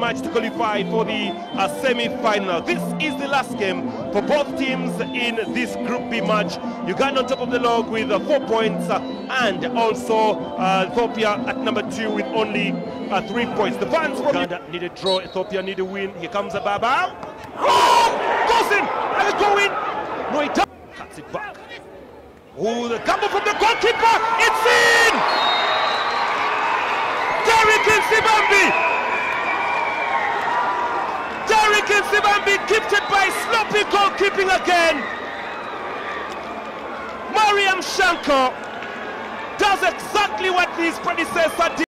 match to qualify for the semi-final. This is the last game for both teams in this Group B match. Uganda on top of the log with 4 points, and also Ethiopia at number 2 with only 3 points. The fans from Uganda need a draw, Ethiopia need a win. Here comes Ababa. Oh! Goes in! And it's going! No, it cuts it back. Oh, the combo from the goalkeeper! It's in! Derrick Nsibambi! Derrick Nsibambi, gifted by sloppy goalkeeping again. Mariam Shanko does exactly what his predecessor did.